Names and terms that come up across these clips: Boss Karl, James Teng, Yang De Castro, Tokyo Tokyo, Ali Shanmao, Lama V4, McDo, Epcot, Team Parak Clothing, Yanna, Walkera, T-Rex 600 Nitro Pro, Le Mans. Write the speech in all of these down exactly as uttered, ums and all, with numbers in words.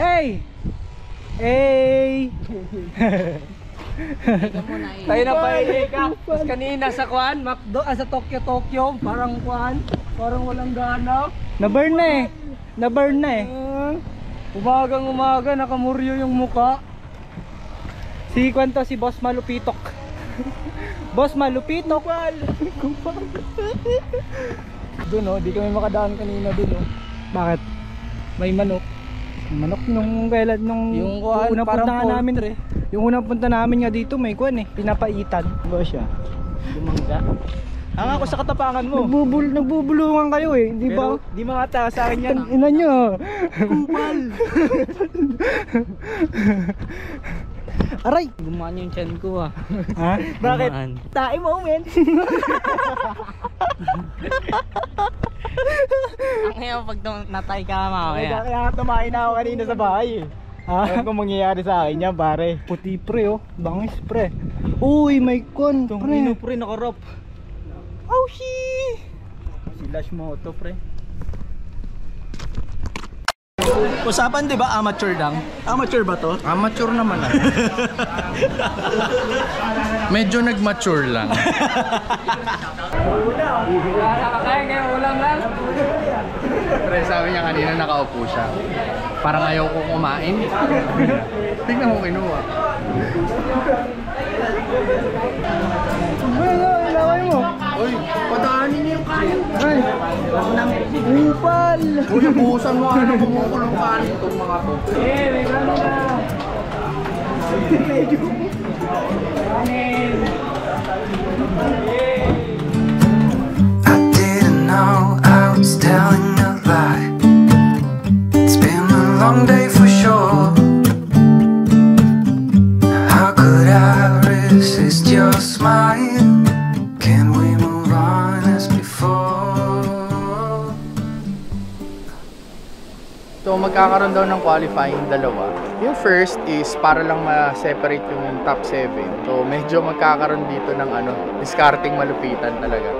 Hey! Hey! Tayo na pahilig ka. Tapos kanina sa Kwan, McDo, ah, sa Tokyo Tokyo, parang Kwan, parang walang gana. Na-burn na eh. Na-burn na eh. Umagang umaga, nakamuryo yung muka. Si Kwan to, si Boss Malupitok. Boss Malupitok. Kupal. Doon o, oh, di kami makadaan kanina doon o. Oh. Bakit? May manok. Manok nung kailan nung yung kuhan, unang punta nga namin eh. Yung unang punta namin nga dito may kuhan eh, pinapaitan. Ba siya? Dumangga. Ang ako sa katapangan mo. Nagbubul nagbubulungan kayo eh, di ba? Di makata sa akin yan. Ina nyo. Kupal. Aray! Gumaan yung tiyan ko ah. Ha? Bakit? Tae moment. Ang ngayon pag natay ka mamaya. Kaya nga tumain na ako kanina sa bahay eh. Alam kung mangyayari sa akin yan pare. Puti pre oh. Bangis pre. Uy may kon pre. Itong ino pre nakarap. Oh shee! Silash mo ito pre. Usapan di ba amateur lang? Amateur ba to? Amateur naman ah. Medyo nag-mature lang. Nakakain kayo ulam lang? Pre, sabi niya kanina nakaupo siya. Parang ayaw ko kumain. Tignan mo kinuha. Ilaway mo. Uy, pataanin niyo yung kain. Ay, upal! Uy, buhusan mo ano kumukulong kanin itong mga to. Eh, may plano na. Medyo. Kanin. I didn't know I was telling a lie. It's been a long day for sure. How could I resist your smile? Can we move on as before? So magkakaroon daw ng qualifying dalawa. Yung first is para lang ma-separate yung top seven. So medyo magkakaroon dito ng ano, discarding malupitan talaga.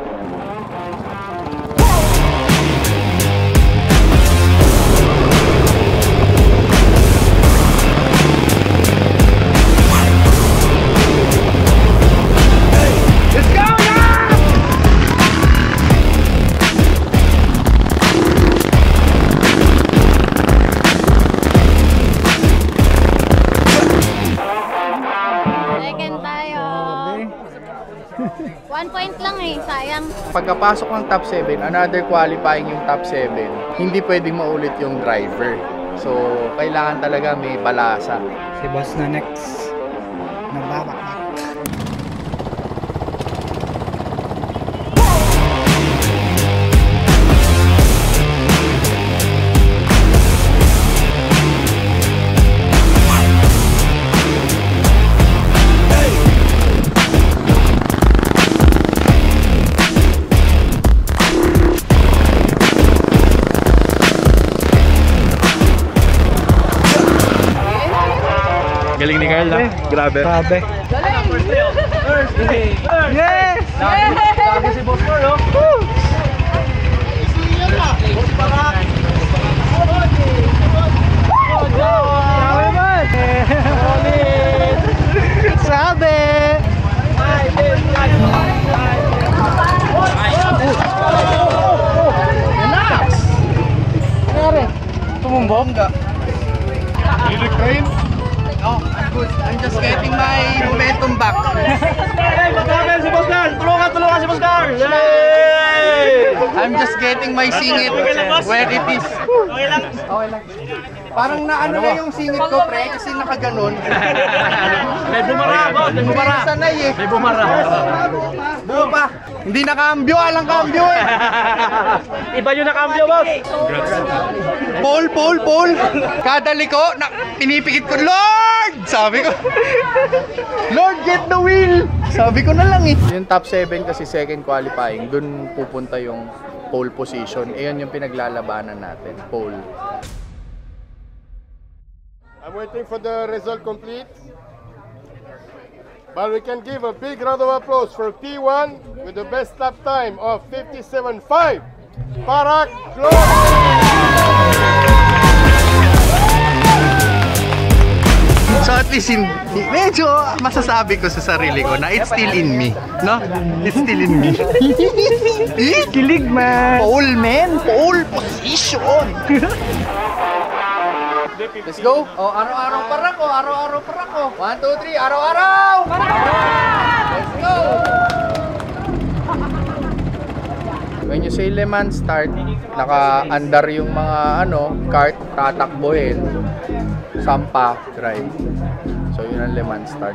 Pagkapasok ng top seven, another qualifying yung top seven, hindi pwedeng maulit yung driver. So, kailangan talaga may balasa. Si Boss na next, nagbabakbak. Galing ni Karl na. Grabe. Grabe. Galing! First day! Yes! Sabi si Boss Karl, oh! Woo! Boss Karl! Grabe man! Grabe! Relax! Grabe! Tumumbong ka. Did it rain? Oh, I'm good. I'm just getting my momentum back. Hey, magkakaroon si Boss Karl! Tulungan, tulungan si Boss Karl! Yay! I'm just getting my singit where it is. Okay lang. Okay lang. Parang naano na yung singit ko, pre, kasi nakaganon. May bumara, boss. May bumara. May sanay eh. May bumara. Buo pa. Hindi nakambyo, alang kambyo eh. Iba yung nakambyo, boss. Pole, pole, pole. Kada liko, pinipikit ko, Lord! Sabi ko, Lord, get the wheel! Sabi ko na lang eh. Yung top seven kasi second qualifying, dun pupunta yung pole position. Ayan yung pinaglalabanan natin, pole. I'm waiting for the result complete. But we can give a big round of applause for P one with the best lap time of fifty-seven point five. Parak Glory! least in, medyo masasabi ko sa sarili ko na it's still in me, no? It's still in me. Kilig man. Pole man, pole position. Let's go. Oh, araw-araw para ko, araw-araw para ko. One, two, three, araw-araw. Let's go. When you say Le Mans start, naka-andar yung mga ano, cart, tatakbohin, sampa, drive. So yun ang Le Mans start.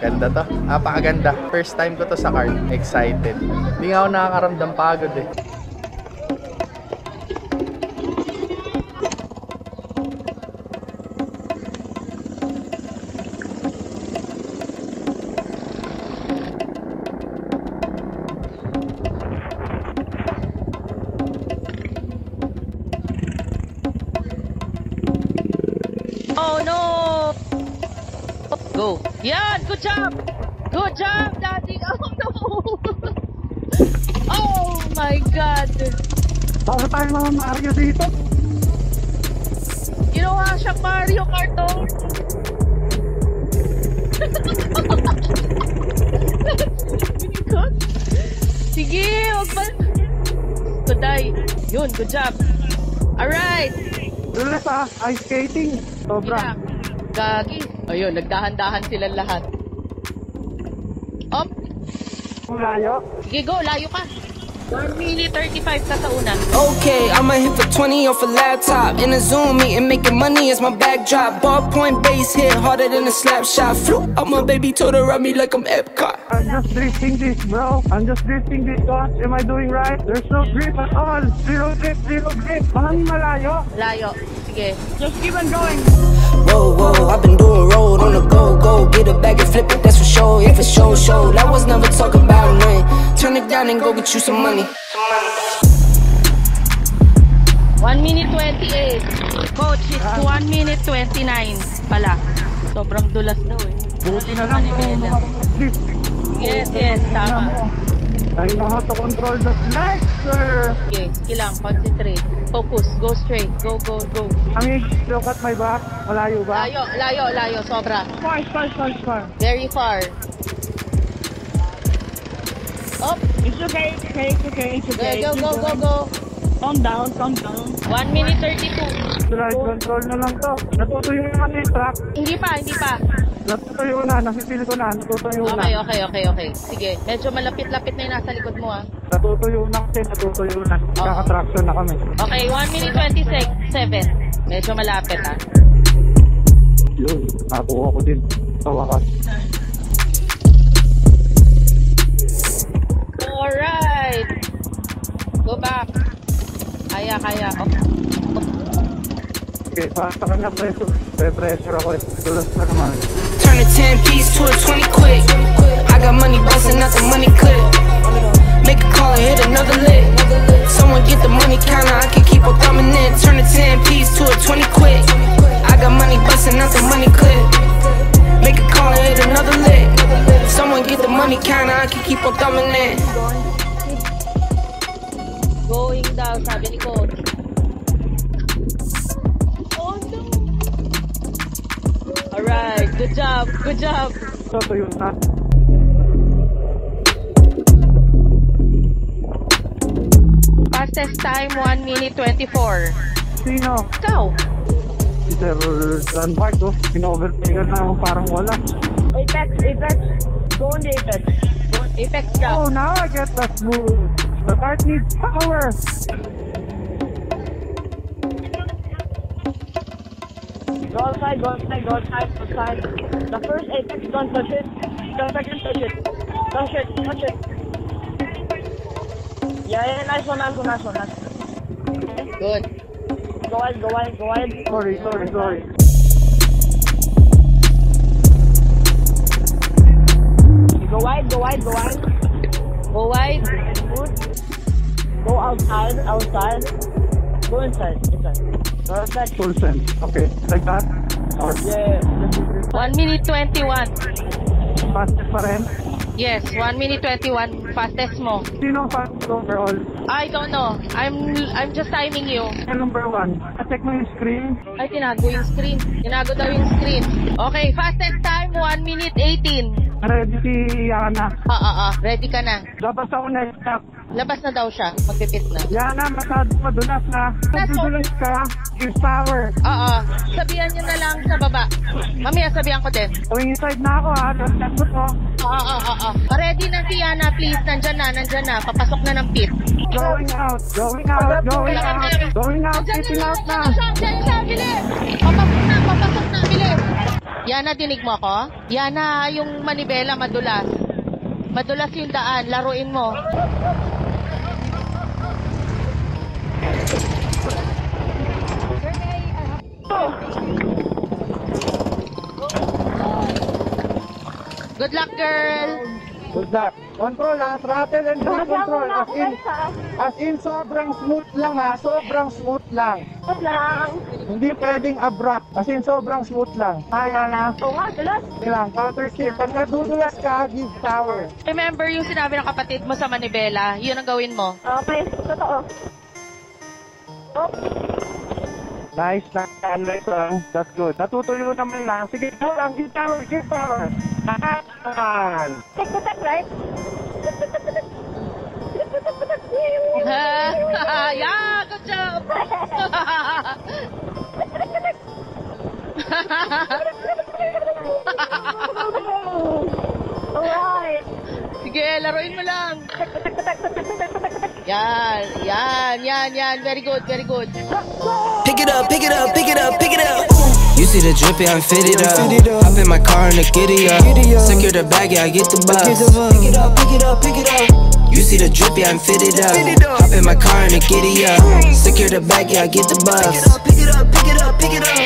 Ganda to. Ah, pakaganda. First time ko to sa cart. Excited. Hindi nga ako nakakaramdam pagod eh. Go. Yeah, good job. Good job, Daddy. Oh no. Oh my God. Para tayong mga Mario dito. Ginawa siyang Mario cartoon. Sige, wag pa. Kuday. Yun, good job. Alright. Dula sa ice skating. Sobra. Gagi. Ayun, nagdahan-dahan sila lahat. Up! Layo? Sige, go! Layo ka! one minute thirty-five ka sa una. Okay, I'ma hit for twenty off a laptop. In a Zoom meeting, making money is my backdrop. Ballpoint base hit harder than a slap shot. Floop! I'm a baby, told her rub me like I'm Epcot. I'm just drifting this, bro. I'm just drifting this, gosh. Am I doing right? There's no grip at all. Zero grip, zero grip. Mahal malayo. Layo. Sige. Just keep on going. Whoa, whoa, I've been doing road on the go, go. Get it back and flip it, that's for sure. If it's show, show, I was never talking about nothing. Turn it down and go get you some money. one minute twenty-eight. Coach, it's ah. one minute twenty-nine pala. Sobrang dulas daw eh. Buti na lang. Yes, yes, tama. I know how to control the flag, sir. Okay, kilang, concentrate. Focus, go straight, go, go, go. Amig, look at my back. Malayo ba? Layo, layo, layo, sobra. Far, far, far, far. Very far. Up. It's okay, it's okay, it's okay, it's okay. Go, go, go, go. Calm down, calm down. one minute thirty-two. Drive control na lang to. Natutuyo naman yung track. Hindi pa, hindi pa. Natutuyo na, nasipil ko na, natutuyo na. Okay, okay, okay, okay. Sige, medyo malapit-lapit na yung nasa likod mo ah. Natutuyo na kasi, natutuyo na. Kaka-traction na kami. Okay, one minute twenty-seven. Medyo malapit ah. Yun, nakuha ko din. Tawakas. Alright. Go back. Kaya, kaya. Oh. Okay, pasta ka na preso. Pre-pressure ako. Tulos na naman. Turn a ten piece to a twenty quick. I got money bustin' out the money clip. Make a call and hit another lick. Someone get the money counter, I can keep on thumbing in. Turn a ten piece to a twenty quick. I got money bustin' out the money clip. Make a call and hit another lick. Someone get the money counter, I can keep on thumbing in. Going daw, sabi ni Coach. Oh no! Alright, good job, good job! Toto yun na. Fastest time, one minute twenty-four. Sino? Ikaw! Si Sir Landmark, oh. Pinovertaker na ako, parang wala. Apex, Apex. Go on the Apex. Apex ka. Oh, now I get that move. The cart needs power! Goal side, goal side, goal side, goal side. The first apex, don't touch it. The second, touch it. Touch it, touch it. Yeah, yeah, nice one, nice one, nice one, nice one. Good. Go wide, go wide, go wide. Sorry, sorry, sorry. Go wide, go wide, go wide. Go wide. Go outside, outside. Go inside, inside. Perfect. Full sense. Okay, like that. Or... yeah. One minute twenty-one. Fastest pa rin. Yes, one minute twenty-one, fastest mo. Sino fastest overall? I don't know. I'm I'm just timing you. I'm number one. I-check mo yung screen. Ay, tinago yung screen. Tinago daw yung screen. Okay, fastest time, one minute eighteen. Ready si Yanna. Oo, oo. Ready ka na. Labas ako na stop. Labas na daw siya. Magpipit na. Yanna, masado madulas na. Madulas ka. Your power. Oo. Sabihan niyo na lang sa baba. Mamaya sabihan ko din. Going inside na ako ha. Last ko. Oo, oo, oo. Ready na si Yanna, please. Nandyan na, nandyan na. Papasok na ng pit. Going out, going out, going out, going out, getting out na. Diyan na, bilis. Papasok na, papasok na, bilis. Yanna, dinig mo ako? Yanna, yung manibela madulas. Madulas yung daan, laruin mo. Good luck, girl. Good luck. Control ha, throttle and brake control. As in, as in, sobrang smooth lang ha, sobrang smooth lang. Smooth lang. Hindi pwedeng abrupt, as in, sobrang smooth lang. Kaya na. Oo nga, dulas. Lang, counter steer. Pag nadudulas ka, give power. Remember yung sinabi ng kapatid mo sa manibela, yun ang gawin mo. Okay, totoo. Oops. Nice, nice lang. That's good. Natutuyo naman lang. Sige, go lang. Give power, give power. Nakakaman. Check the tech, right? Yeah, good job. Alright. Sige, laruin mo lang. Yan, yan, yan, yan. Very good, very good. Pick it up, pick it up, pick it up, pick it up. Ooh. You see the drip, yeah, I'm fitted up. Hop in my car and the giddy up. Secure the bag, yeah, I get the bus. Pick it up, pick it up, pick it up. You see the drip, yeah, I'm fitted up. Hop in my car and the giddy up. Secure the bag, yeah, I get the bus. Pick it up, pick it up, pick it up, pick it up.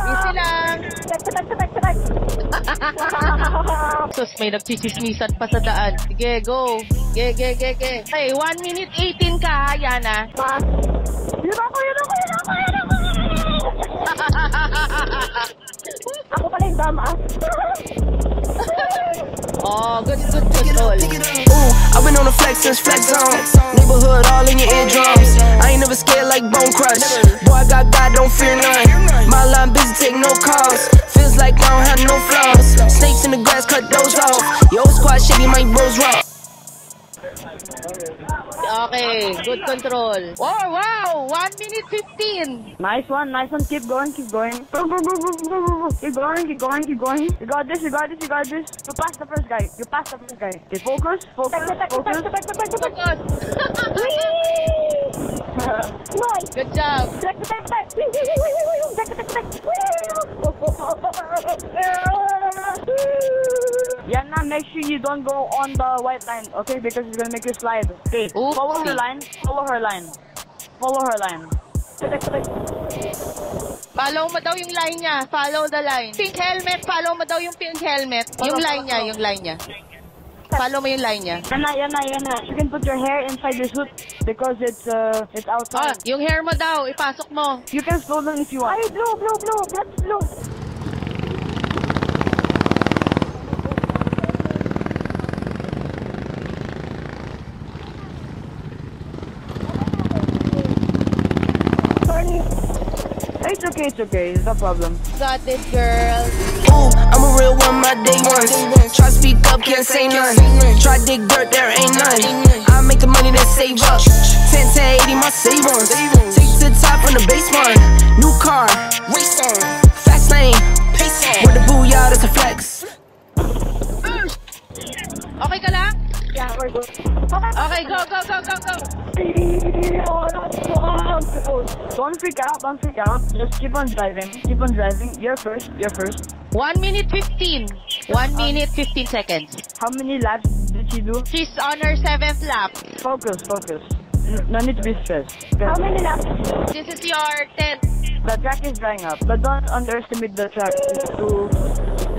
Easy lang. Sus, may nagchismisan pa sa daan. Sige, go. Ge, ge, ge, ge. Hey, one minute eighteen ka ha, Yanna. Yun ako, yun ako, yun ako, yun ako. Ako pala yung dama. Oh, good, good, good, good. Ooh, I've been on the flex since flex zone. Neighborhood all in your eardrums. I ain't never scared like Bone Crush. Boy, I got God, don't fear none. My line busy, take no calls. Feels like I don't have no flaws. Snakes in the grass, cut those off. Yo, squad shady, my bros rock. Okay, good control. Oh, wow, one minute fifteen. Nice one, nice one, keep going, keep going. Keep going, keep going, keep going. You got this, you got this, you got this. You pass the first guy, you pass the first guy. Okay, focus, focus, focus, focus, focus. Good job. Yanna, make sure you don't go on the white line, okay? Because it's gonna make you slide. Okay, oops. Follow her line. Follow her line. Follow her line. Follow mo daw yung line niya. Follow the line. Pink helmet. Follow mo daw yung pink helmet. Follow, yung line follow. niya. Yung line niya. Follow mo yung line niya. Yan na, yan na, yan na. You can put your hair inside your suit because it's uh, it's outside. Oh, yung hair mo daw. Ipasok mo. You can slow down if you want. Ay, blow, blow, blow. That's blow. It's okay, it's okay, it's no problem. Got this, girl. Ooh, I'm a real one, my day ones. Try speak up, can't say none. Try dig dirt, there ain't none. I make the money, then save up. ten, ten, eighty, my save ones. Take to the top on the basement. New car, race on. Fast lane, pace on. With the booyah, that's a flex. Okay ka lang? Yeah, we're good. Okay, go, go, go, go, go. Don't freak out, don't freak out. Just keep on driving, keep on driving. You're first, you're first. one minute fifteen. one minute fifteen seconds. How many laps did she do? She's on her seventh lap. Focus, focus. No need to be stressed. How many laps? This is your tenth. The track is drying up, but don't underestimate the track. It's too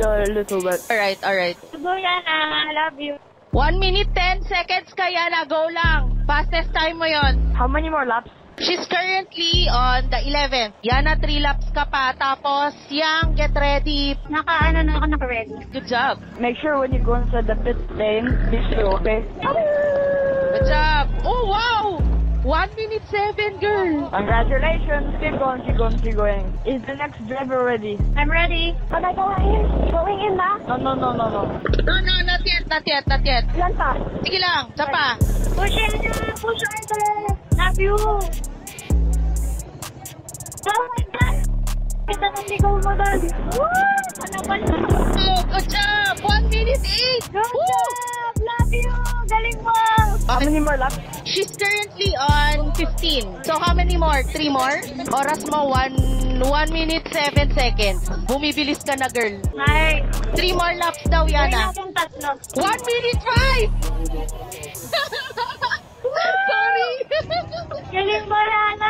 a little wet. Alright, alright. I love you. one minute ten seconds kaya na, go lang. Fastest time mo yon. How many more laps? She's currently on the eleventh. Yanna, three laps ka pa. Tapos, Yang, get ready. Naka, ano, naka, naka-ready. Good job. Make sure when you go into the pit lane, this is open. Good job. Oh, wow! one minute seven, girl. Congratulations. Keep going, keep going, keep going. Is the next driver ready? I'm ready. Am I going in? Going in na? No, no, no, no, no. No, no, not yet, not yet, not yet. Ilan pa? Sige lang, isa pa. Push in, push in, love you. Oh my God. Kita nang ligaw mo doon. Woo! Panapan mo. Good job. one minute eight. Good job. Love you. Galing mo. How many more laps? She's currently on fifteen. So how many more? Three more? Oras mo, one, one minute, seven seconds. Bumibilis ka na, girl. Hi. Three more laps daw, Yanna. One minute five! Sorry! Galing mo, Yanna.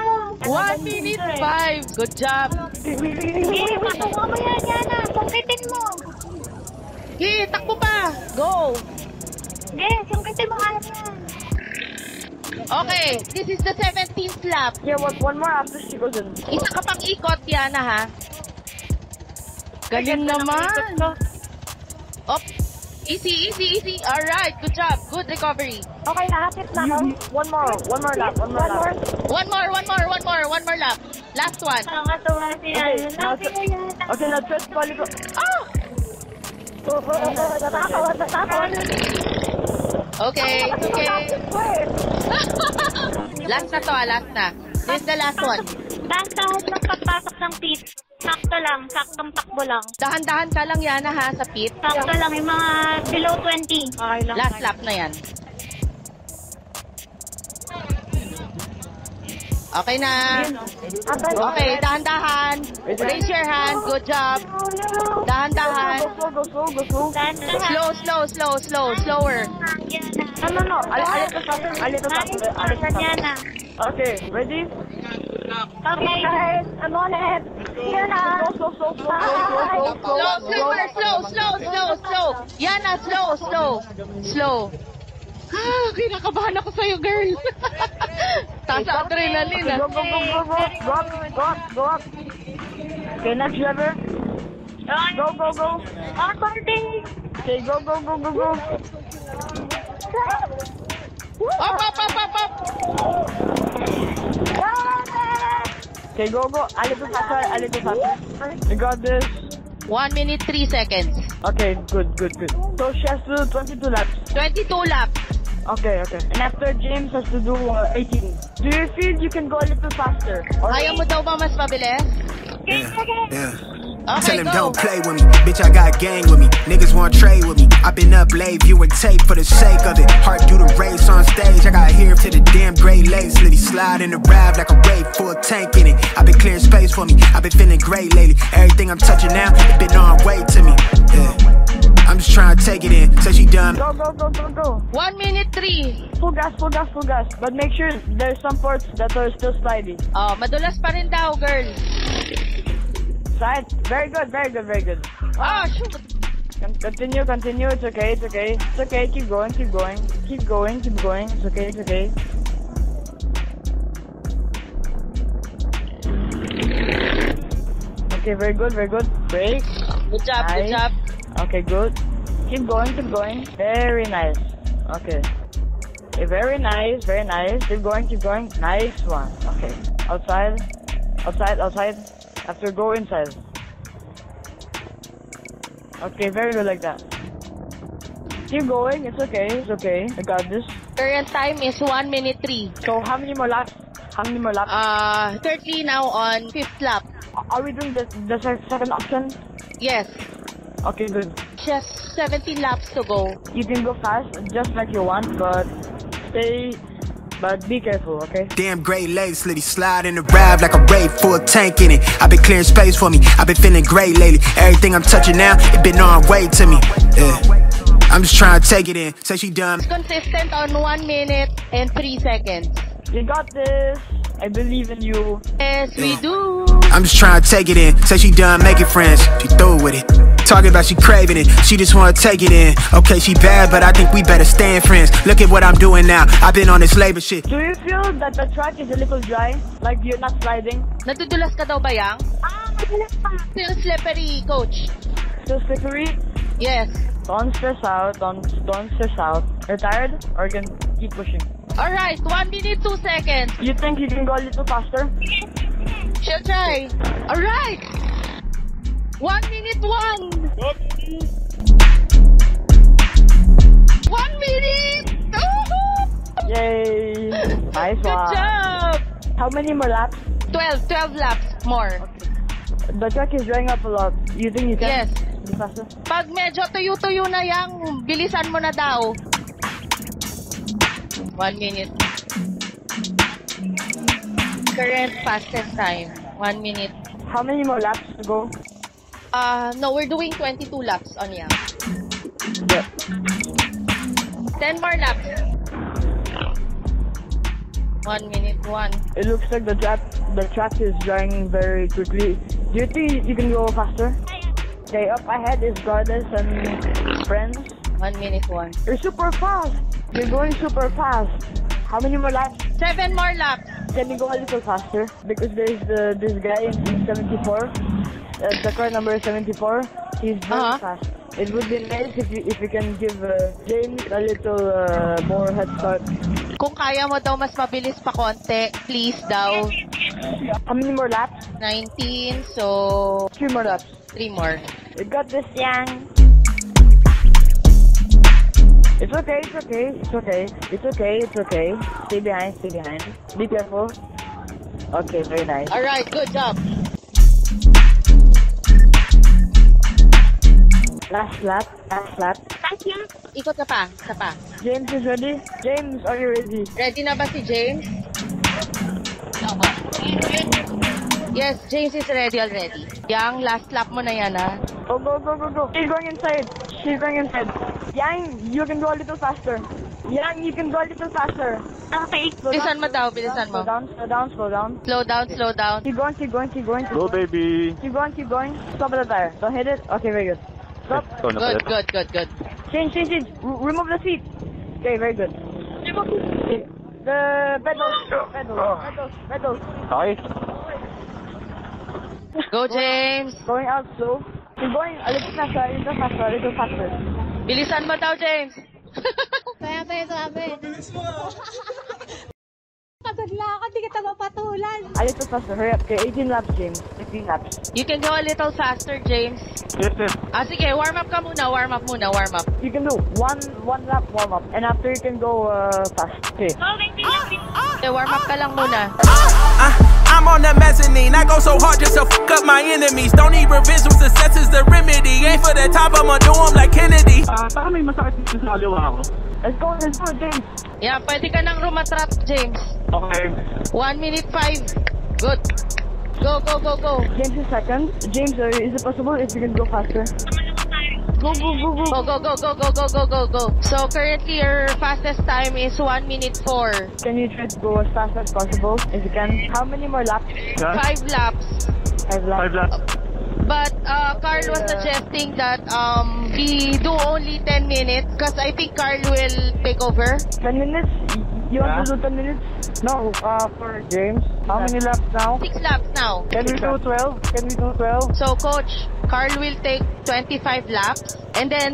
One minute five. Good job. Hey, matuwa mo yan, Yanna. Kumpitin mo. Hey, takbo pa. Go. Yes, kumpitin mo, Yanna. Okay, this is the seventeenth lap. Yeah, one, one more after she goes in. Isa ka pang ikot, Yanna, ha? Galing naman. Op, easy, easy, easy. Alright, good job. Good recovery. Okay, nakapit na ako. One more, one more lap, one more lap. One more, one more, one more, one more lap. Last one. Okay, now just follow you. Ah! Okay, okay. Last na to, last na. This is the last one. Dahan-dahan lang pagpasok ng pit. Sakto lang, saktong takbo lang. Dahan-dahan ka lang, Yanna, ha, sa pit. Sakto lang, yung mga below twenty. Okay, lang. Last lap na yan. Okay na. Okay, dahan-dahan. Raise your hand. Good job. Dahan-dahan. Slow, slow, slow, slow, slower. No, no, no. Alito faster. Alito faster. Alito faster. Okay, ready? Okay. I'm on it. Yanna. Slow, slow, slow, slow, slow, slow, slow, slow, slow, slow. Yanna, slow, slow, slow. Ah, kinakabahan ako sa'yo, girl. Tasa adrenaline, ah. Go, go, go, go, go. Go up, go up, go up. Okay, next level. Go, go, go. Okay, go, go, go, go, go. Up, up, up, up, up. Okay, go, go. A little faster, a little faster. You got this. One minute, three seconds. Okay, good, good, good. So she has to do twenty-two laps. twenty-two laps. Okay, okay. And after, James has to do uh, eighteen. Do you feel you can go a little faster? Right. Ayaw mo daw ba mas mabilis? Okay, yeah, okay. Yeah. Okay, Tell him go. Don't play with me, bitch I got a gang with me. Niggas wanna trade with me, I been up late viewing tape for the sake of it. Heart do the race on stage, I gotta hear him to the damn gray lace. Let me slide in the ride like a wave full tank in it. I been clearing space for me, I been feeling great lately. Everything I'm touching now, it been on way to me, yeah. I'm just trying to take it in, say she done. Go, go, go, go, go. One minute three. Full gas, full gas, full gas. But make sure there's some parts that are still sliding. Oh, madulas pa rin daw, girl. Very good, very good, very good. Oh, shoot. Continue, continue. It's okay, it's okay. It's okay, keep going, keep going. Keep going, keep going. It's okay, it's okay. Okay, very good, very good. Break. Good job, nice. Good job. Okay, good. Keep going, keep going. Very nice. Okay. Okay, very nice, very nice. Keep going, keep going. Nice one. Okay. Outside, outside, outside. After, go inside. Okay, very good like that. Keep going, it's okay, it's okay. I got this. Current time is one minute three. So, how many more laps? How many more laps? Uh, thirty now on fifth lap. Are we doing the, the second option? Yes. Okay, good. Just seventeen laps to go. You can go fast, just like you want, but stay... But be careful, okay? Damn great legs, let it slide in the ride like a wave full tank in it. I've been clearing space for me, I've been feeling great lately. Everything I'm touching now, it been on way to me. Yeah. I'm just trying to take it in, say she done. It's consistent on one minute and three seconds. You got this. I believe in you. Yes, we do. I'm just trying to take it in. Say she done making friends. She through with it. Talking about she craving it, she just wanna take it in. Okay, she bad, but I think we better stand friends. Look at what I'm doing now, I've been on this labor shit. Do you feel that the track is a little dry? Like you're not sliding? Natutulas ka daw ba, Yang? Ah, matutulas pa. Still slippery, coach. Still slippery? Yes. Don't stress out, don't, don't stress out. You're tired or you can keep pushing? Alright, one minute, two seconds. You think you can go a little faster? She'll try. Alright! One minute, one! One minute! Yay! Nice one! Good job! How many more laps? Twelve, twelve laps more. Okay. The track is drying up a lot. You think you can? Yes. Be faster? Pag medyo tuyo-tuyo na yang, bilisan mo na daw. One minute. Current fastest time. One minute. How many more laps to go? Uh, no, we're doing twenty-two laps on Yang. Yeah. ten more laps. One minute, one. It looks like the track, the track is drying very quickly. Do you think you can go faster? Okay, up ahead is Goddess and Friends. One minute, one. You're super fast. You're going super fast. How many more laps? Seven more laps. Can you go a little faster? Because there's the, this guy in seventy-four. Uh, the car number seventy-four, he's very uh -huh. fast. It would be nice if you, if you can give uh, James a little uh, more head start. Kung kaya mo daw mas mabilis pa konti, please daw. How many more laps? nineteen, so... three more laps. three more. We got this, Yang. It's okay, it's okay, it's okay. It's okay, it's okay. Stay behind, stay behind. Be careful. Okay, very nice. Alright, good job. Last lap, last lap. Thank you. Ikot ka pa, ka pa. James is ready. James, are you ready? Ready na ba si James? Yes, James is ready already. Yang, last lap mo na yan, ha? Go, go, go, go, go. She's going inside. She's going inside. Yang, you can go a little faster. Yang, you can go a little faster. Okay. Bilisan mo daw, bilisan mo. Slow down, slow down, slow down. Slow down, slow down. Keep going, keep going, keep going. Go, baby. Keep going, keep going. Stop the tire. Don't hit it. Okay, very good. Stop. Good, good, good, good. Change, change, change. R remove the seat. Okay, very good. Okay. The pedals, pedals, pedals, pedals. Sorry. Go, James. Going out slow. You're going a little faster, a little faster, a little faster. Bilisan mo daw, James. Kaya ba ito, abe? Bilis mo. Kadagla ka, di kita mapatulan. A little faster, hurry up. Okay, eighteen laps, James. eighteen laps. You can go a little faster, James. Yes, yes. Ah, sige, warm up ka muna, warm up muna, warm up. You can do one one lap warm up, and after you can go uh, fast. Okay. Oh, wait, ah, ah, okay, warm up ah, ka lang muna. Ah, ah, ah. I'm on the mezzanine, I go so hard just to fuck up my enemies. Don't need revisions, success is the remedy. Ain't for the top, I'ma do them like Kennedy. Ah, uh, parang may masakit dito sa aliwa ako. Let's go, let's go, James. Yeah, pwede ka nang rumatrap, James. Okay. One minute five. Good. Go, go, go, go. James is second. James, uh, is it possible if you can go faster? Go, go, go, go. Go, go, go, go, go, go, go, go, go. So currently your fastest time is one minute four. Can you try to go as fast as possible? If you can. How many more laps? Yeah. Five laps. Five laps. Five laps. Uh, but uh, Karl was yeah. suggesting that um, we do only ten minutes because I think Karl will take over. ten minutes? You want yeah. to do ten minutes? No, uh, for James. How yeah. many laps now? six laps now. Can we do twelve? Can we do twelve? So, Coach, Karl will take twenty-five laps. And then,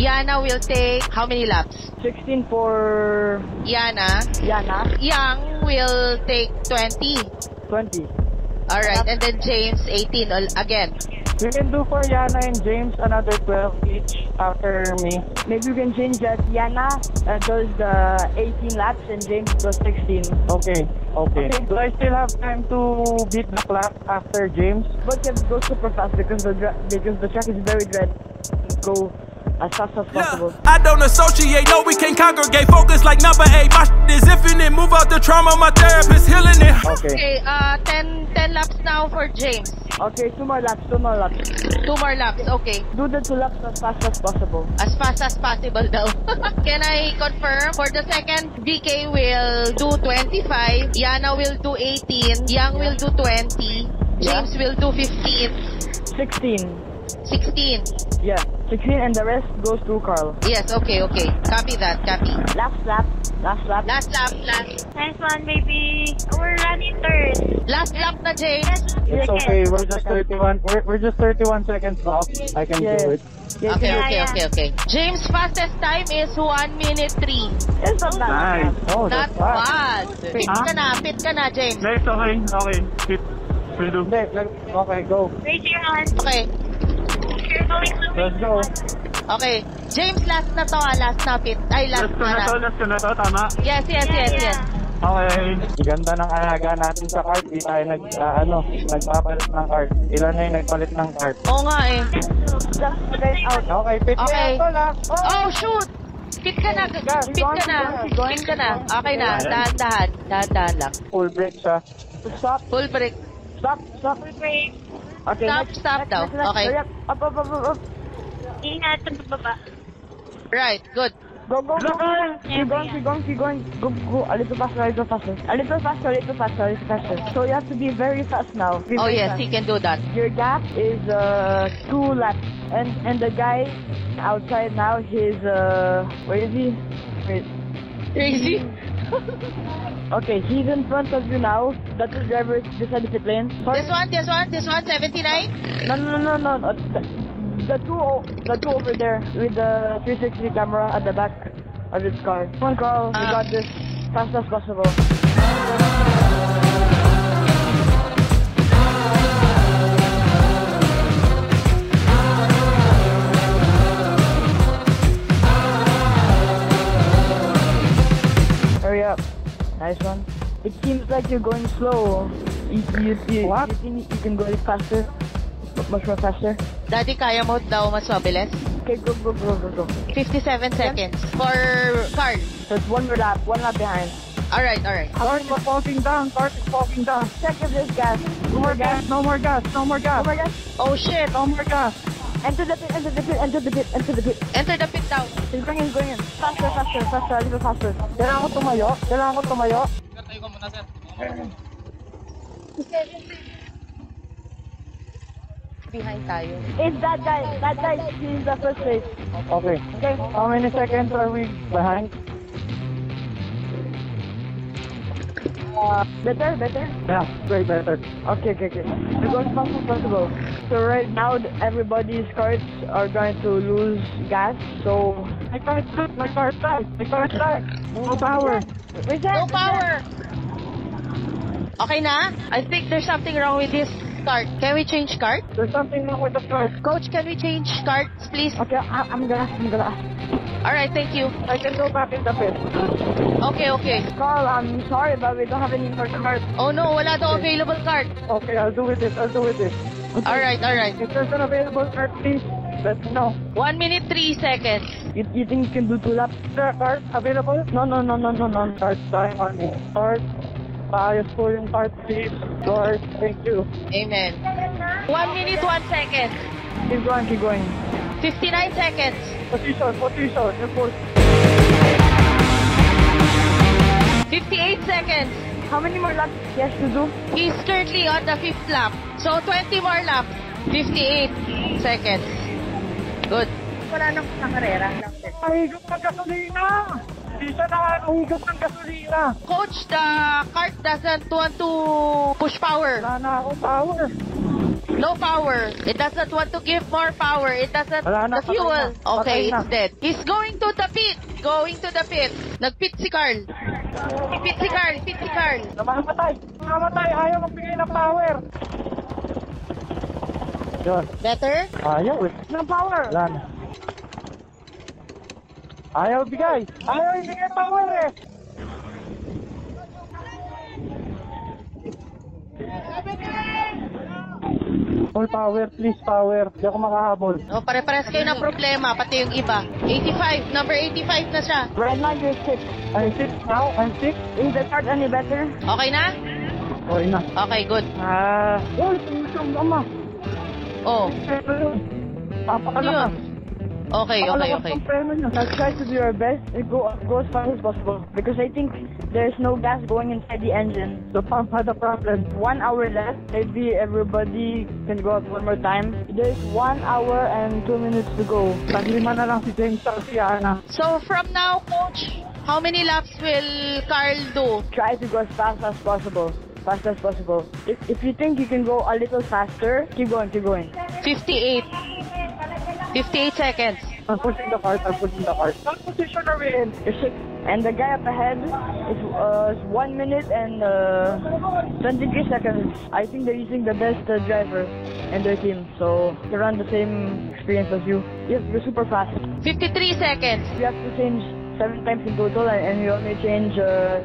Yanna will take how many laps? sixteen for... Yanna. Yanna. Yang will take twenty. twenty. Alright, and then James, eighteen again. We can do for Yanna and James another twelve each after me. Maybe you can change that. Yanna uh, does the eighteen laps and James does sixteen. Okay, okay. Okay. Do I still have time to beat the clock after James? But you have to go super fast because the because the track is very dread. Go as fast as possible. Look, I don't associate, no, we can congregate. Focus like number eight. My shit is infinite. Move out the trauma, my therapist healing it. Okay, okay uh, ten laps now for James. Okay, two more laps, two more laps. Two more laps, okay. Do the two laps as fast as possible. As fast as possible daw. Can I confirm? For the second, B K will do twenty-five. Yanna will do eighteen. Yang will do twenty. James yeah. will do fifteen. sixteen. sixteen? Yeah, sixteen and the rest goes to Karl. Yes, okay, okay. Copy that, copy. Last lap, last lap. Last lap, last. Nice one, baby. We're running third. Last lap na, James. It's okay, we're just thirty-one. We're, we're just thirty-one seconds off. I can yes. do it. Yes, okay, yeah, okay, yeah. okay, okay. James' fastest time is one minute three. That's not nice. bad. Oh, that's not bad. bad. Pit huh? ka na, pit ka na, James. Next, okay, okay. Pit. We'll do. Next, okay, go. Raise your hand. Okay. You're going to Let's go. Okay. James, last na to, ah. Last na pit. Ay, last, last na. na to, last na to, tama? Yes, yes, yeah, yes, yeah. yes. Okay. Ganda ng alaga natin sa cart. Di tayo nag, uh, ano, nagpapalit ng cart. Ilan na yung nagpalit ng cart? Oo nga eh. Last guys out. Okay, pit okay. na to, last. Oh, oh shoot! Pit ka na, pit ka na, pit ka na. Pit ka na. Okay na, dahan-dahan. Dahan-dahan lang. Full break siya. Stop. Full break. Stop, stop. Okay, stop, next, stop next, daw. Next, next, okay. Up, up, up, up, up. Ingat, baba. Right, good. Go, go, go. Keep going, keep going, keep going. Go, go. A little faster, a little faster. A little faster, a little faster, a little faster. So you have to be very fast now. Be oh, yes, fast. He can do that. Your gap is uh, two laps. And and the guy outside now, he's... Uh, where is he? Wait. Crazy? Okay, he's in front of you now. That's the driver, this is the plane. Sorry. This one, this one, this one, seventy-nine? No, no, no, no, no. The two, the two over there with the three sixty camera at the back of his car. Come on, Carl, um. we got this. Fast as possible. Nice one. It seems like you're going slow. You, you, you, what? You think you can go faster? Much more faster? Daddy, kaya mo daw mas mabilis? Okay, go, go, go, go, go. fifty-seven seconds for Karl. So it's one lap, one lap behind. Alright, alright. Karl is falling down, Karl is falling down. Check if there's gas. No more gas, no more gas, no more gas. No more gas. Oh shit, no more gas. Enter the pit, enter the pit, enter the pit, enter the pit. Enter the pit now. He's going in, he's going in. Faster, faster, faster, a little faster. Kailangan ko tumayo, kailangan ko tumayo. Sir, tayo ka muna, sir. Behind tayo. It's that guy, that guy, he's the first place. Okay. Okay. How many seconds are we behind? Uh, better, better? Yeah, way better. Okay, okay, okay. We're going as fast as possible. So right now, everybody's carts are going to lose gas, so... My cart's stuck! My cart's stuck! My cart's stuck! No power! No power! Okay na? I think there's something wrong with this cart. Can we change cart? There's something wrong with the cart. Coach, can we change carts, please? Okay, I I'm gonna ask, I'm gonna ask. Alright, thank you. I can go back in the pit. Okay, okay. Carl, I'm sorry, but we don't have any more cards. Oh no, wala daw available card. Okay, I'll do with it, I'll do with it. Okay. Alright, alright. If there's an available card, please let me know. One minute, three seconds. You, you think you can do two laps? Is there a card available? No, no, no, no, no, no. Card time on me. Card. Ayos po yung card, please. Lord, thank you. Amen. One minute, one second. Keep going, keep going. fifty-nine seconds. Position, position, report. fifty-eight seconds. How many more laps he has to do? He's currently on the fifth lap. So twenty more laps. fifty-eight seconds. Good. Wala nang karera. Nahigop ng gasolina! Hindi siya nakahigop ng gasolina! Coach, the cart doesn't want to push power. Wala na akong power. No power. It doesn't want to give more power. It doesn't... Wala na, the fuel. Okay, it's dead. He's going to the pit. Going to the pit. Nag-pit si Karl. Pit si Karl. Pit si Karl. Namamatay. Namamatay. Ayaw magbigay ng power. Yun. Better? Ayaw. Ng power. Wala na. Ayaw bigay. Ayaw ibigay power eh. All power, please power. Hindi ako makahabol. O, oh, pare-pares kayo ng problema, pati yung iba. eighty-five, number eighty-five na siya. Right now, you're sick. I'm sick now, I'm sick. Is the card any better? Okay na? Okay na. Okay, good. Ah. Uh, oh, ito yung ama. Oh. Papakalakas. Okay, okay, okay. Now try to do your best and go, go as far as possible. Because I think there's no gas going inside the engine. So pump had a problem. One hour left. Maybe everybody can go out one more time. There's one hour and two minutes to go. Paglima na lang si James Teng, si Yanna. So from now, coach, how many laps will Karl do? Try to go as fast as possible. Fast as possible. If, if you think you can go a little faster, keep going, keep going. fifty-eight. fifty-eight seconds. I'm pushing the cart, I'm pushing the cart. What position are we in? And the guy up ahead is uh, one minute and uh, twenty-three seconds. I think they're using the best uh, driver in their team, so they run the same experience as you. Yes, we're super fast. fifty-three seconds. We have to change seven times in total, and we only change uh,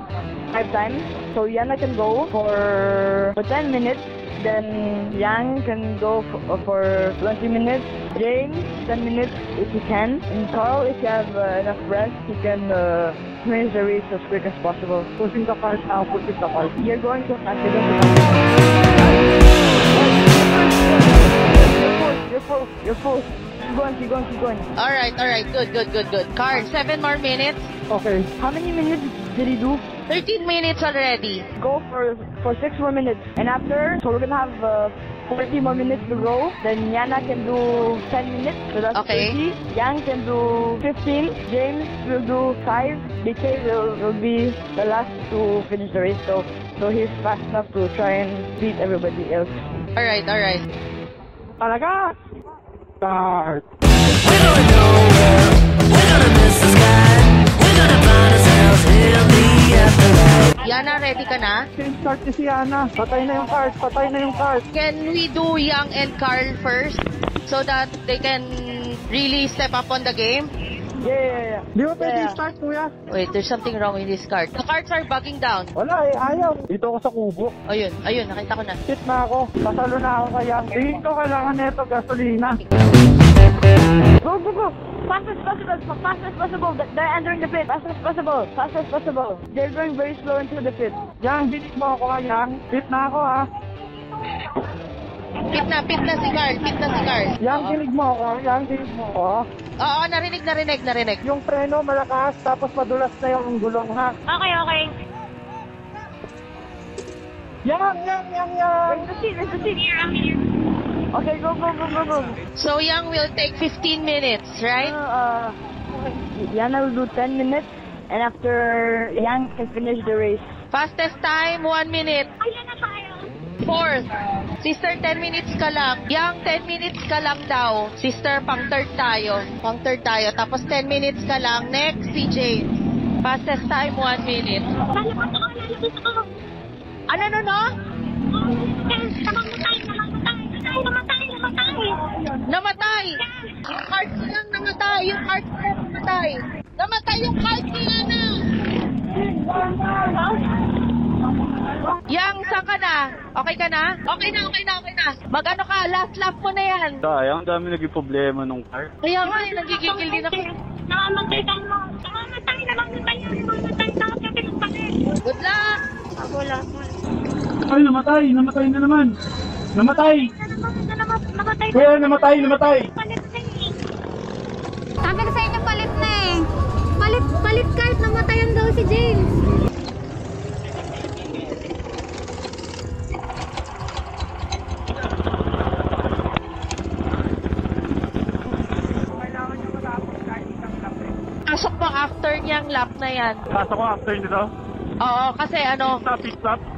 five times. So Yanna can go for, for ten minutes. Then Yang can go for twenty minutes, James ten minutes if he can, and Karl, if you have uh, enough rest, he can uh, finish the race as quick as possible. Pushing the cars now, pushing the cars. You're going so fast, you're going so fast. You're full, you're full, you're full. Keep going, keep going, keep going. Alright, alright, good, good, good, good. Karl, seven more minutes. Okay. How many minutes did he do? thirteen minutes already. Go for for six more minutes. And after, so we're gonna have uh, forty more minutes to go. Then Yanna can do ten minutes, so that's okay. thirty. Yang can do fifteen. James will do five. D K will, will be the last to finish the race. So, so he's fast enough to try and beat everybody else. Alright, alright. Talaga! Start! We're going nowhere. We're gonna miss the sky. We're gonna find ourselves here. Yanna, ready ka na? Change start si Yanna. Patay na yung cars. Patay na yung cars. Can we do Yang and Karl first so that they can really step up on the game? Yeah, yeah, yeah. Di ba pwede yeah. start, kuya? Wait, there's something wrong with this cart. The carts are bugging down. Wala eh, ayaw. Dito ako sa kubo. Ayun, ayun, nakita ko na. Shit na ako. Pasalo na ako kay Yang. Tingin ko kailangan neto gasolina. Go, go, go. Fast as possible, fast as possible. They're entering the pit. Fast as possible, fast as possible. They're going very slow into the pit. Yang, bilis mo ako ha, Yang. Pit na ako ha. Pit na, pit na si Karl, pit na si Karl. Yang, bilig mo ako, Yang, bilig mo ako. Oo, narinig, narinig, narinig. Yung preno malakas, tapos madulas na yung gulong ha. Okay, okay. Yang, Yang, Yang, Yang. Where's the seat, where's the seat? Here, I'm here. Okay, go, go, go, go, go. So Yang will take fifteen minutes, right? Uh, uh, Yanna will do ten minutes, and after Yang can finish the race. Fastest time, one minute. Ayan na tayo. Fourth. Sister, ten minutes ka lang. Yang, ten minutes ka lang daw. Sister, pang third tayo. Pang third tayo. Tapos ten minutes ka lang. Next, si James. Fastest time, one minute. Lalabas ako, lalabas ako. Ano, no, no? Tamang matay, tamang matay. Namatay, namatay! Namatay! Yung cart ko lang namatay! Yung cart ko lang namatay! Namatay yung cart ko yan na! Yang, saan ka na? Okay ka na? Okay na, okay na, okay na! Mag-ano ka? Last lap mo na yan! Kaya, ang dami naging problema nung cart. Kaya nga, nagigigil din ako. Namamatay ka mo! Namamatay, namamatay! Namamatay, namamatay! Good luck! Wala. Ay, namatay! Namatay na naman! Namatay! Namatay! Kuya, namatay! Namatay! Sabi ko sa inyo, palit na eh! Palit, palit kahit namatayan daw si James! Pasok mo after niyang lap na yan. Pasok mo after nito? Oo, kasi ano... Pit stop, pit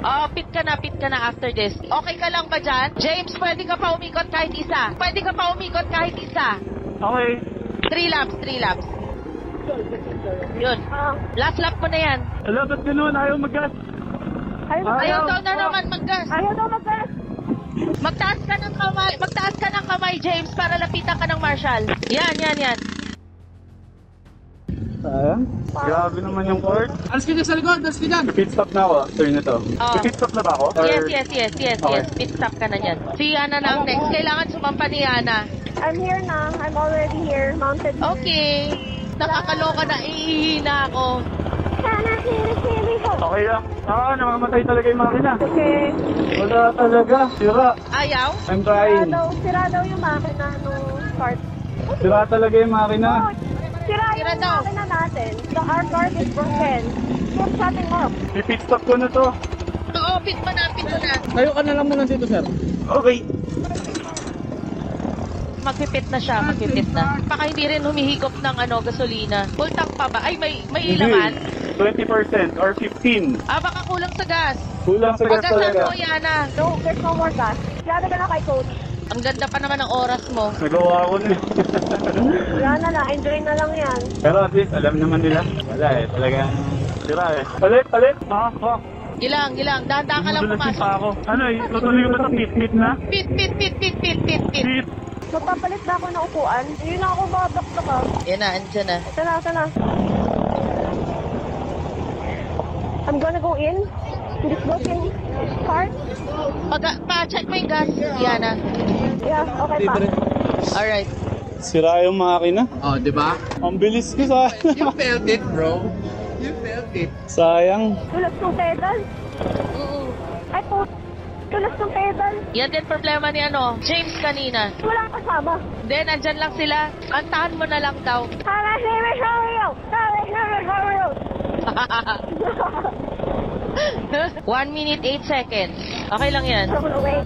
Oh, pit ka na, pit ka na after this. Okay ka lang ba dyan? James, pwede ka pa umikot kahit isa. Pwede ka pa umikot kahit isa. Okay. Three laps, three laps. Yun. Last lap mo na yan. Hello, ba't ganun? Ayaw mag-gas. Ayaw, ayaw, ayaw daw na naman mag-gas. Ayaw daw mag-gas. Magtaas ka ng kamay, magtaas ka ng kamay, James, para lapitan ka ng marshal. Yan, yan, yan. Saan? Grabe naman yung court. Alas ka dyan sa likod, alas ka dyan. Pit stop na ako, after nito. Oh. Pit stop na ba ako? Or... Yes, yes, yes, yes, okay. yes. Pit stop ka na dyan. Si Yanna na ang next. Kailangan sumampa ni Yanna. I'm here na. I'm already here. Mounted here. Okay. Nakakaloka na. Ihihina ako. Sana, kiri, kiri ko. Okay lang. Ah, namamatay talaga yung makina. Okay. Wala talaga. Sira. Ayaw? I'm trying. Sira daw, sira daw yung makina nung start. Sira talaga yung makina. Sira yung makina natin. The hardware is broken. Keep shutting up. Pipit stop ko na to. Oo, pit mo na, pit mo na. Tayo ka na lang muna dito, sir. Okay. Magpipit na siya, magpipit na. Baka hindi rin humihigop ng ano, gasolina. Full tank pa ba? Ay, may may ilaman? twenty percent or fifteen. Ah, baka kulang sa gas. Kulang sa gas talaga. Pagkasan ko, Yanna. No, there's no more gas. Yanna ka na kay Cody. Ang ganda pa naman ng oras mo. Nagawa ko na. Yanna na, enjoy na lang yan. Pero at least, alam naman nila. Wala eh, talagang sira eh. Palit, palit, mahak, mahak. Gilang, gilang, dahan-dahan ka lang pumasok. Ano eh, tutuloy ko ba sa pit-pit na? Pit-pit, pit-pit, pit-pit, pit. Magpapalit na ako ng upuan. Yun na ako babak na ka. Yan na, andyan na. Ito na, ito na. I'm gonna go in. Just go in. Start. Pa-check mo yung gas, Yanna. Yeah, okay pa. Alright. Sira yung makina. Oh, di ba? Ang bilis ko sa... You felt it, bro. You felt it. Sayang. Tulas ng pedal. Oo. Ay po. Tulas ng pedal. Yan din problema ni ano, James kanina. Wala akong kasama. Then, andyan lang sila. Kantahan mo na lang daw. Tara, James, how are you? Tara, James, how are you? one minute, eight seconds. Okay lang yan.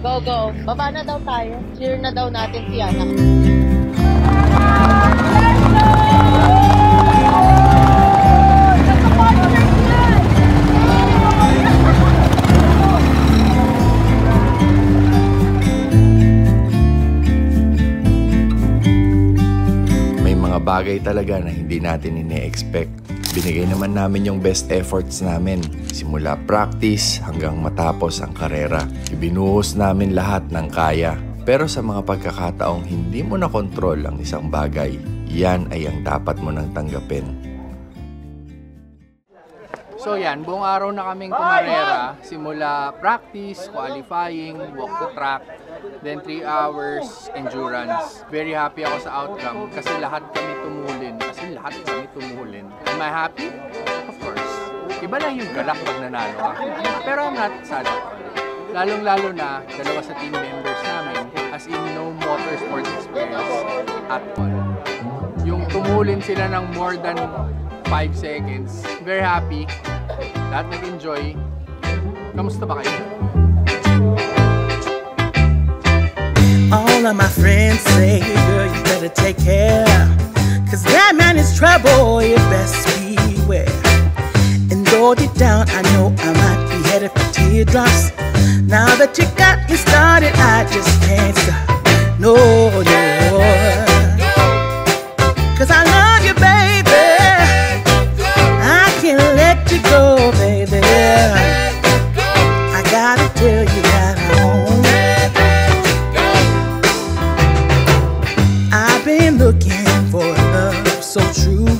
Go, go. Baba na daw tayo. Cheer na daw natin si Yanna. May mga bagay talaga na hindi natin ine-expect. Binigay naman namin yung best efforts namin. Simula practice hanggang matapos ang karera. Ibinuhos namin lahat ng kaya. Pero sa mga pagkakataong hindi mo na-control ang isang bagay, yan ay ang dapat mo nang tanggapin. So yan, buong araw na kaming kumarera. Simula practice, qualifying, walk the track, then three hours endurance. Very happy ako sa outcome kasi lahat kami tumulin. Kasi lahat kami tumulin. Am I happy? Of course. Iba lang yung galak pag nanalo ka. Pero I'm not sad. Lalong-lalo na, dalawa sa team members namin, as in no motorsports experience at all. Yung tumulin sila ng more than five seconds. Very happy. Lahat nag-enjoy. Kamusta ba kayo? All of my friends say, girl, you better take care. Cause that man is trouble, you best beware. And though deep down I know I might be headed for teardrops, now that you got me started, I just can't stop. No, no. Cause I love you, baby. I can't let you go, baby. I gotta tell you that I'm home. I've been looking for a love so true.